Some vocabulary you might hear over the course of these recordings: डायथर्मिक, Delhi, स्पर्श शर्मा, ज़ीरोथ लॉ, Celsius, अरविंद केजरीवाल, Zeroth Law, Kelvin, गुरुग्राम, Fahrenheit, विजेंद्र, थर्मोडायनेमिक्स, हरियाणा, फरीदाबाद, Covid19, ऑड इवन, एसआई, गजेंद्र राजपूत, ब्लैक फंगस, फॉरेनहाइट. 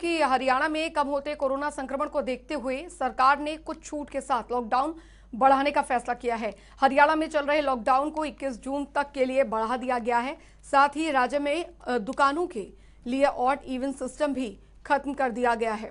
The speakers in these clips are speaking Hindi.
कि हरियाणा में कम होते कोरोना संक्रमण को देखते हुए सरकार ने कुछ छूट के साथ लॉकडाउन बढ़ाने का फैसला किया है। हरियाणा में चल रहे लॉकडाउन को 21 जून तक के लिए बढ़ा दिया गया है। साथ ही राज्य में दुकानों के लिए ऑड इवन सिस्टम भी खत्म कर दिया गया है।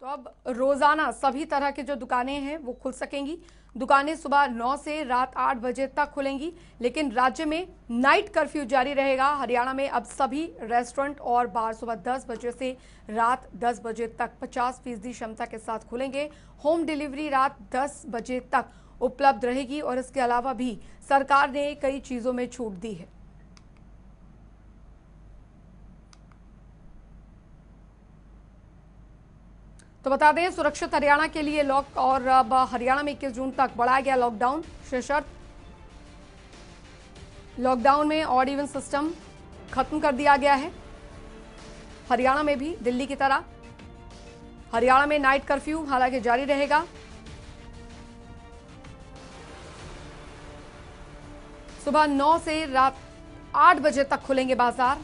तो अब रोजाना सभी तरह के जो दुकानें हैं वो खुल सकेंगी। दुकानें सुबह 9 से रात 8 बजे तक खुलेंगी, लेकिन राज्य में नाइट कर्फ्यू जारी रहेगा। हरियाणा में अब सभी रेस्टोरेंट और बार सुबह 10 बजे से रात 10 बजे तक 50% क्षमता के साथ खुलेंगे। होम डिलीवरी रात 10 बजे तक उपलब्ध रहेगी और इसके अलावा भी सरकार ने कई चीज़ों में छूट दी है। तो बता दें, सुरक्षित हरियाणा के लिए लॉक और अब हरियाणा में 21 जून तक बढ़ाया गया लॉकडाउन। शर्त लॉकडाउन में ऑड इवन सिस्टम खत्म कर दिया गया है। हरियाणा में भी दिल्ली की तरह हरियाणा में नाइट कर्फ्यू हालांकि जारी रहेगा। सुबह 9 से रात 8 बजे तक खुलेंगे बाजार।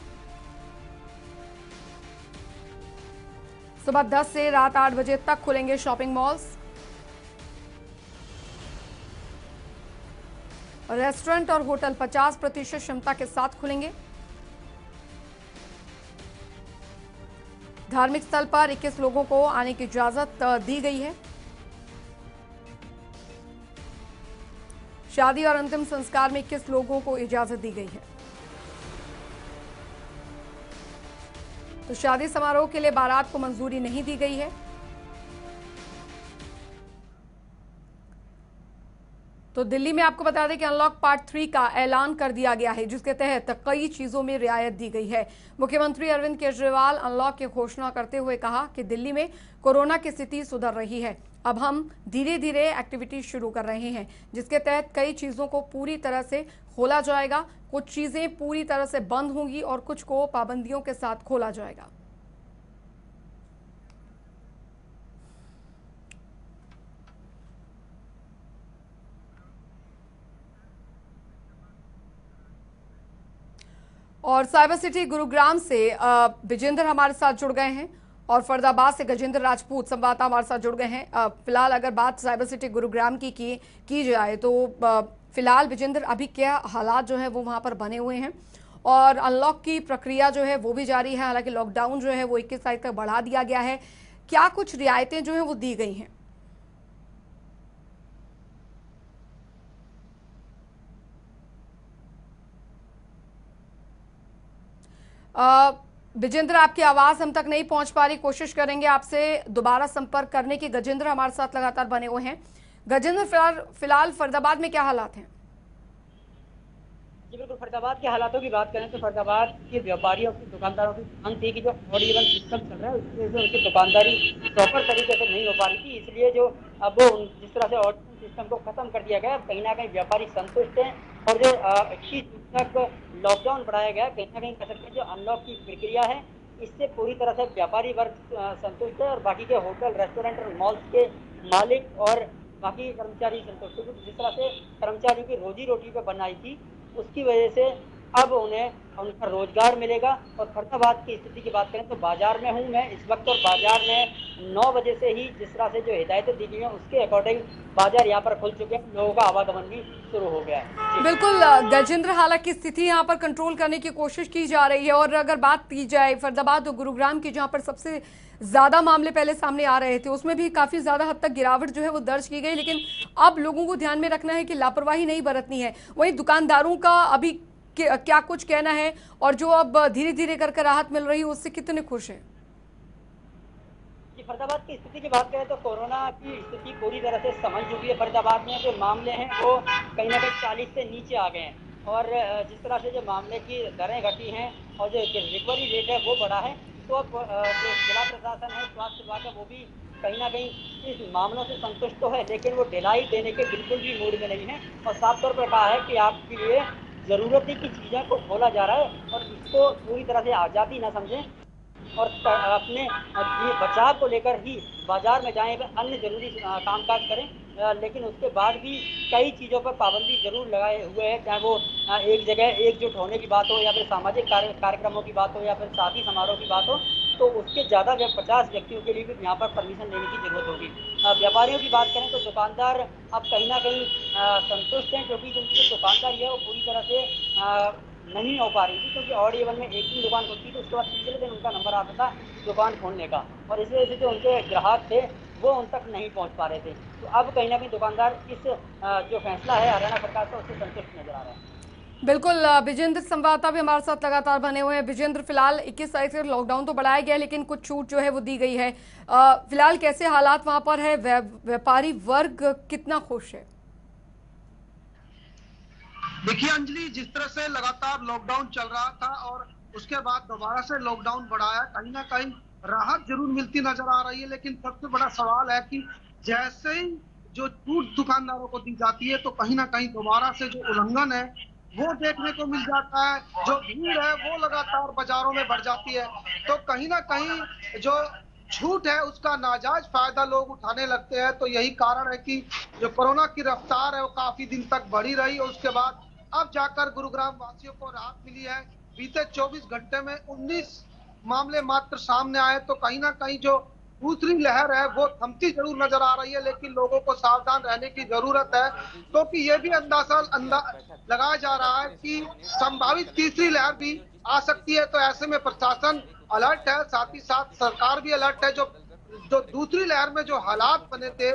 सुबह 10 से रात 8 बजे तक खुलेंगे शॉपिंग मॉल्स। रेस्टोरेंट और होटल 50% क्षमता के साथ खुलेंगे। धार्मिक स्थल पर 21 लोगों को आने की इजाजत दी गई है। शादी और अंतिम संस्कार में 21 लोगों को इजाजत दी गई है। तो शादी समारोह के लिए बारात को मंजूरी नहीं दी गई है। तो दिल्ली में आपको बता दें कि अनलॉक पार्ट 3 का ऐलान कर दिया गया है, जिसके तहत कई चीजों में रियायत दी गई है। मुख्यमंत्री अरविंद केजरीवाल अनलॉक की घोषणा करते हुए कहा कि दिल्ली में कोरोना की स्थिति सुधर रही है, अब हम धीरे धीरे एक्टिविटी शुरू कर रहे हैं, जिसके तहत कई चीजों को पूरी तरह से खोला जाएगा, कुछ चीजें पूरी तरह से बंद होंगी और कुछ को पाबंदियों के साथ खोला जाएगा। और साइबर सिटी गुरुग्राम से विजेंद्र हमारे साथ जुड़ गए हैं और फरीदाबाद से गजेंद्र राजपूत संवाददाता हमारे साथ जुड़ गए हैं। फिलहाल अगर बात साइबर सिटी गुरुग्राम की जाए तो फिलहाल विजेंद्र अभी क्या हालात जो है वो वहाँ पर बने हुए हैं और अनलॉक की प्रक्रिया जो है वो भी जारी है। हालांकि लॉकडाउन जो है वो 21 तारीख तक बढ़ा दिया गया है। क्या कुछ रियायतें जो हैं वो दी गई हैं? विजेंद्र, आपकी आवाज़ हम तक नहीं पहुंच पा रही, कोशिश करेंगे आपसे दोबारा संपर्क करने की। गजेंद्र हमारे साथ लगातार बने हुए हैं। गजेंद्र, फिलहाल फरीदाबाद में क्या हालात हैं? जी बिल्कुल, फरीदाबाद के हालातों की बात करें तो फरीदाबाद के व्यापारियों की दुकानदारों की मांग थी कि जो ऑड इवन सिस्टम चल रहा है उससे जो उनकी दुकानदारी प्रॉपर तरीके से नहीं हो पा रही थी, इसलिए जो अब जिस तरह से ऑड इवन सिस्टम को खत्म कर दिया गया, कहीं ना कहीं व्यापारी संतुष्ट हैं और जो 21 जून तक लॉकडाउन बढ़ाया गया, कहीं ना कहीं कह सकते हैं जो अनलॉक की प्रक्रिया है इससे पूरी तरह से व्यापारी वर्ग संतुष्ट है और बाकी के होटल रेस्टोरेंट और मॉल्स के मालिक और बाकी कर्मचारी संतुष्ट हैं। जिस तरह से कर्मचारियों की रोजी रोटी पर बनाई थी उसकी वजह से अब उन्हें उनका रोजगार मिलेगा। और फरीदाबाद की स्थिति की बात करें तो बाजार में हूँ मैं इस वक्त और बाजार में 9 बजे से ही जिस तरह से जो हिदायतें दी गई हैं उसके अकॉर्डिंग बाजार यहाँ पर खुल चुके हैं, लोगों का आवागमन भी शुरू हो गया है। बिल्कुल गजेंद्र, हालांकि स्थिति यहाँ पर कंट्रोल करने की कोशिश की जा रही है। और अगर बात की जाए फरीदाबाद और गुरुग्राम की, जहाँ पर सबसे ज्यादा मामले पहले सामने आ रहे थे, उसमें भी काफी ज्यादा हद तक गिरावट जो है वो दर्ज की गई, लेकिन अब लोगों को ध्यान में रखना है कि लापरवाही नहीं बरतनी है। वहीं दुकानदारों का अभी क्या कुछ कहना है और जो अब धीरे धीरे करके राहत मिल रही है उससे कितने खुश हैं? जी, फरीदाबाद की स्थिति की बात करें तो कोरोना की स्थिति पूरी तरह से संभल चुकी है। फरीदाबाद में जो मामले हैं वो कहीं ना कहीं 40 से नीचे आ गए हैं और जिस तरह से जो मामले की दरें घटी हैं और जो रिकवरी रेट है वो बढ़ा है, तो अब जो जिला प्रशासन है, स्वास्थ्य विभाग है, वो भी कहीं ना कहीं इस मामलों से संतुष्ट तो है, लेकिन वो ढिलाई देने के बिल्कुल भी मूड में नहीं है और साफ तौर पर कहा है कि आपके लिए जरूरत है कि चीज़ों को खोला जा रहा है और इसको पूरी तरह से आज़ादी ना समझें और अपने बचाव को लेकर ही बाजार में जाएं, अन्य जरूरी कामकाज करें। लेकिन उसके बाद भी कई चीज़ों पर पाबंदी जरूर लगाए हुए हैं, चाहे वो एक जगह एकजुट होने की बात हो या फिर सामाजिक कार्यक्रमों की बात हो या फिर शादी समारोह की बात हो, तो उसके ज़्यादा 50 व्यक्तियों के लिए भी यहाँ पर परमिशन लेने की ज़रूरत होगी। व्यापारियों की बात करें तो दुकानदार अब कहीं ना कहीं संतुष्ट हैं, क्योंकि जिनकी दुकानदारी है वो पूरी तरह से नहीं हो पा रही थी, क्योंकि ऑड इवन में एक दिन दुकान होती थी, उसके बाद तीसरे दिन उनका नंबर आता था दुकान खोलने का, और इस वजह से जो उनके ग्राहक थे वो उन तक नहीं पहुंच पा रहे थे। तो अब कहीं ना कहीं दुकानदार इस जो फैसला है हरियाणा सरकार का उससे संतुष्ट नजर आ रहा है। बिल्कुल, विजेंद्र संवाददाता भी हमारे साथ लगातार बने हुए हैं। विजेंद्र, फिलहाल 21 तारीख से लॉकडाउन तो बढ़ाया गया है, लेकिन कुछ छूट जो है वो दी गई है। फिलहाल कैसे हालात वहाँ पर है, व्यापारी वर्ग कितना खुश है? देखिए अंजलि, जिस तरह से लगातार लॉकडाउन चल रहा था और उसके बाद दोबारा से लॉकडाउन बढ़ाया, कहीं ना कहीं राहत जरूर मिलती नजर आ रही है, लेकिन सबसे बड़ा सवाल है कि जैसे ही जो छूट दुकानदारों को दी जाती है तो कहीं ना कहीं दोबारा से जो उल्लंघन है वो देखने को मिल जाता है, जो भीड़ है वो लगातार बाजारों में बढ़ जाती है, तो कहीं ना कहीं जो छूट है उसका नाजायज फायदा लोग उठाने लगते हैं। तो यही कारण है कि जो कोरोना की रफ्तार है वो काफी दिन तक बढ़ी रही और उसके बाद अब जाकर गुरुग्राम वासियों को राहत मिली है। बीते 24 घंटे में 19 मामले मात्र सामने आए, तो कहीं ना कहीं जो दूसरी लहर है वो थमती जरूर नजर आ रही है, लेकिन लोगों को सावधान रहने की जरूरत है, क्योंकि ये भी अंदाजा लगाया जा रहा है कि संभावित तीसरी लहर भी आ सकती है। तो ऐसे में प्रशासन अलर्ट है, साथ ही साथ सरकार भी अलर्ट है। जो दूसरी लहर में जो हालात बने थे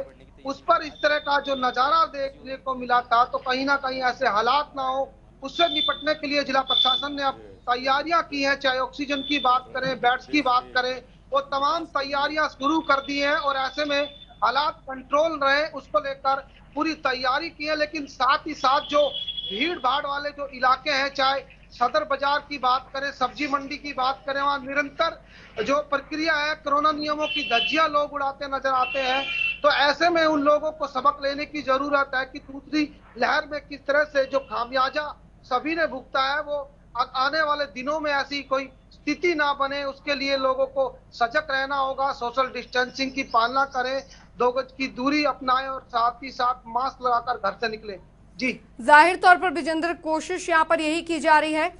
उस पर इस तरह का जो नजारा देखने को मिला था, तो कहीं ना कहीं ऐसे हालात ना हो, उससे निपटने के लिए जिला प्रशासन ने अब तैयारियां की हैं, चाहे ऑक्सीजन की बात करें, बेड्स की बात करें, वो तमाम तैयारियां शुरू कर दी हैं और ऐसे में हालात कंट्रोल रहे उसको लेकर पूरी तैयारी की है। लेकिन साथ ही साथ जो भीड़ भाड़ वाले जो इलाके हैं, चाहे सदर बाजार की बात करें, सब्जी मंडी की बात करें, वहाँ निरंतर जो प्रक्रिया है कोरोना नियमों की धज्जियां लोग उड़ाते नजर आते हैं। तो ऐसे में उन लोगों को सबक लेने की जरूरत है कि दूसरी लहर में किस तरह से जो खामियाजा सभी ने भुगता है वो आने वाले दिनों में ऐसी कोई स्थिति ना बने, उसके लिए लोगों को सजग रहना होगा, सोशल डिस्टेंसिंग की पालना करें, 2 गज की दूरी अपनाएं और साथ ही साथ मास्क लगाकर घर से निकलें। जी, जाहिर तौर पर विजेंद्र, कोशिश यहाँ पर यही की जा रही है।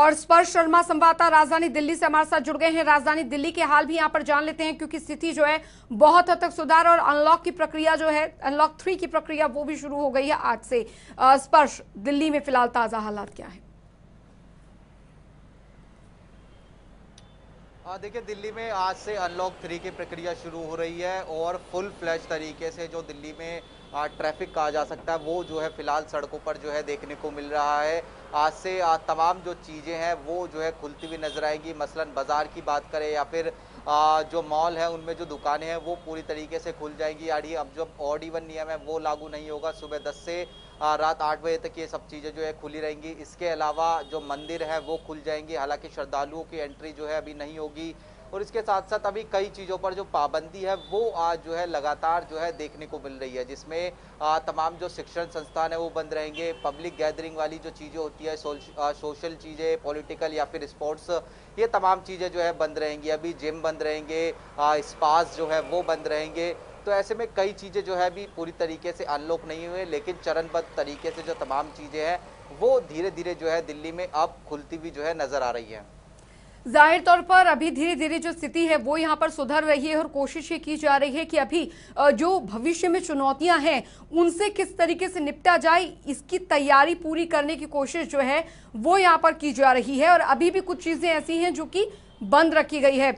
और स्पर्श शर्मा संवाददाता राजधानी दिल्ली से हमारे साथ जुड़ गए हैं। राजधानी दिल्ली के हाल भी यहाँ पर जान लेते हैं, क्योंकि स्थिति जो है बहुत हद तक सुधार और अनलॉक की प्रक्रिया जो है, अनलॉक 3 की प्रक्रिया वो भी शुरू हो गई है आज से। स्पर्श, दिल्ली में फिलहाल ताजा हालात क्या है? देखिए, दिल्ली में आज से अनलॉक 3 की प्रक्रिया शुरू हो रही है और फुल फ्लैश तरीके से जो दिल्ली में ट्रैफिक कहा जा सकता है वो जो है फिलहाल सड़कों पर जो है देखने को मिल रहा है। आज से तमाम जो चीज़ें हैं वो जो है खुलती हुई नजर आएगी। मसलन बाज़ार की बात करें या फिर जो मॉल है उनमें जो दुकानें हैं वो पूरी तरीके से खुल जाएंगी। यानी अब जो ऑड इवन नियम है वो लागू नहीं होगा, सुबह 10 से रात 8 बजे तक ये सब चीज़ें जो है खुली रहेंगी। इसके अलावा जो मंदिर है वो खुल जाएंगी, हालांकि श्रद्धालुओं की एंट्री जो है अभी नहीं होगी। और इसके साथ साथ अभी कई चीज़ों पर जो पाबंदी है वो आज जो है लगातार जो है देखने को मिल रही है, जिसमें तमाम जो शिक्षण संस्थान है वो बंद रहेंगे। पब्लिक गैदरिंग वाली जो चीज़ें होती है, सोशल चीज़ें, पॉलिटिकल या फिर स्पोर्ट्स, ये तमाम चीज़ें जो है बंद रहेंगी। अभी जिम बंद रहेंगे, स्पास जो है वो बंद रहेंगे। तो ऐसे में कई चीज़ें जो है अभी पूरी तरीके से अनलॉक नहीं हुए, लेकिन चरणबद्ध तरीके से जो तमाम चीज़ें हैं वो धीरे धीरे जो है दिल्ली में अब खुलती हुई जो है नज़र आ रही है। जाहिर तौर पर अभी धीरे धीरे जो स्थिति है वो यहाँ पर सुधर रही है और कोशिश ये की जा रही है कि अभी जो भविष्य में चुनौतियां हैं उनसे किस तरीके से निपटा जाए, इसकी तैयारी पूरी करने की कोशिश जो है वो यहाँ पर की जा रही है। और अभी भी कुछ चीज़ें ऐसी हैं जो कि बंद रखी गई है।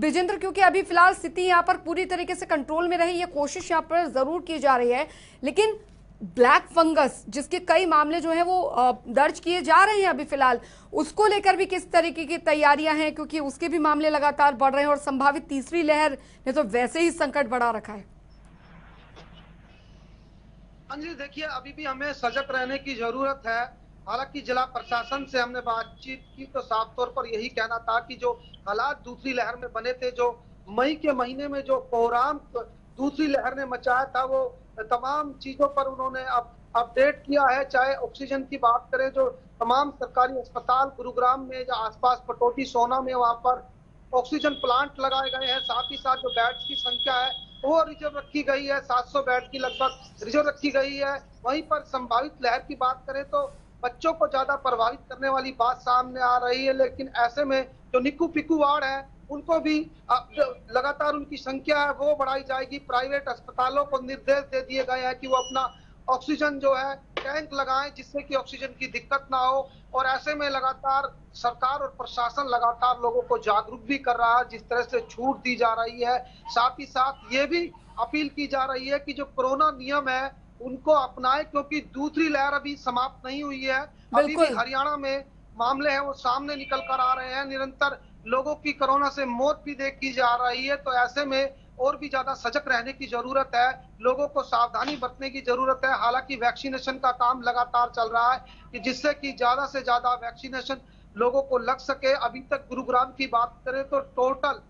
विजेंद्र, क्योंकि अभी फिलहाल स्थिति यहाँ पर पूरी तरीके से कंट्रोल में रही, ये कोशिश यहाँ पर ज़रूर की जा रही है, लेकिन ब्लैक फंगस जिसके कई मामले जो हैं वो दर्ज किए जा रहे हैं अभी फिलहाल, उसको लेकर भी किस तरीके की तैयारियां हैं, क्योंकि उसके भी मामले लगातार बढ़ रहे हैं और संभावित तीसरी लहर ने तो वैसे ही संकट बढ़ा रखा है। अंजलि, देखिए अभी भी हमें सजग रहने की जरूरत है। हालांकि जिला प्रशासन से हमने बातचीत की तो साफ तौर पर यही कहना था कि जो हालात दूसरी लहर में बने थे, जो मई के महीने में जो कोहराम दूसरी लहर ने मचाया था, वो तमाम चीजों पर उन्होंने अब अपडेट किया है। चाहे ऑक्सीजन की बात करें, जो तमाम सरकारी अस्पताल गुरुग्राम में या आसपास पटोटी सोना में वहां पर ऑक्सीजन प्लांट लगाए गए हैं, साथ ही साथ जो बेड्स की संख्या है वो रिजर्व रखी गई है, 700 बेड की लगभग रिजर्व रखी गई है। वहीं पर संभावित लहर की बात करें तो बच्चों को ज्यादा प्रभावित करने वाली बात सामने आ रही है, लेकिन ऐसे में जो निक्कू पिक्कू वार्ड है उनको भी लगातार उनकी संख्या है वो बढ़ाई जाएगी। प्राइवेट अस्पतालों को निर्देश दे दिए गए हैं कि वो अपना ऑक्सीजन जो है टैंक लगाएं, जिससे कि ऑक्सीजन की दिक्कत ना हो। और ऐसे में लगातार सरकार और प्रशासन लगातार लोगों को जागरूक भी कर रहा है, जिस तरह से छूट दी जा रही है। साथ ही साथ ये भी अपील की जा रही है कि जो कोरोना नियम है उनको अपनाएं, क्योंकि दूसरी लहर अभी समाप्त नहीं हुई है। अभी भी हरियाणा में मामले हैं वो सामने निकल कर आ रहे हैं, निरंतर लोगों की कोरोना से मौत भी देखी जा रही है। तो ऐसे में और भी ज्यादा सजग रहने की जरूरत है, लोगों को सावधानी बरतने की जरूरत है। हालांकि वैक्सीनेशन का काम लगातार चल रहा है कि जिससे कि ज्यादा से ज्यादा वैक्सीनेशन लोगों को लग सके। अभी तक गुरुग्राम की बात करें तो टोटल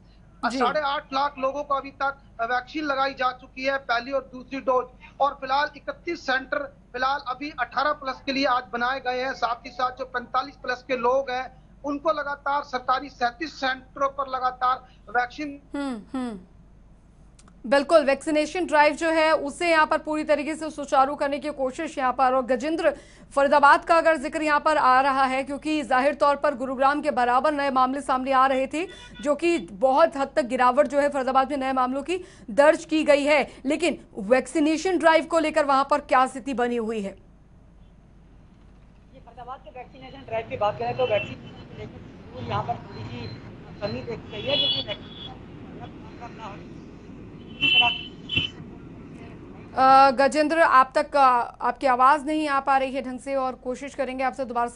8.5 लाख लोगों को अभी तक वैक्सीन लगाई जा चुकी है, पहली और दूसरी डोज। और फिलहाल 31 सेंटर फिलहाल अभी 18 प्लस के लिए आज बनाए गए हैं। साथ ही साथ जो 45 प्लस के लोग हैं उनको लगातार सरकारी 37 सेंटरों पर लगातार वैक्सीन बिल्कुल वैक्सीनेशन ड्राइव जो है उसे यहाँ पर पूरी तरीके से सुचारू करने की कोशिश यहाँ पर। और गजेंद्र, फरीदाबाद का अगर जिक्र यहाँ पर आ रहा है, क्योंकि जाहिर तौर पर गुरुग्राम के बराबर नए मामले सामने आ रहे थे, जो कि बहुत हद तक गिरावट जो है फरीदाबाद में नए मामलों की दर्ज की गई है, लेकिन वैक्सीनेशन ड्राइव को लेकर वहाँ पर क्या स्थिति बनी हुई है? फरीदाबाद के वैक्सीनेशन ड्राइव की बात करें तो वैक्सीन यहाँ पर थोड़ी सी कमी देखी गई है, लेकिन गजेंद्र आप तक आपकी आवाज नहीं आ पा रही है ढंग से, और कोशिश करेंगे आपसे दोबारा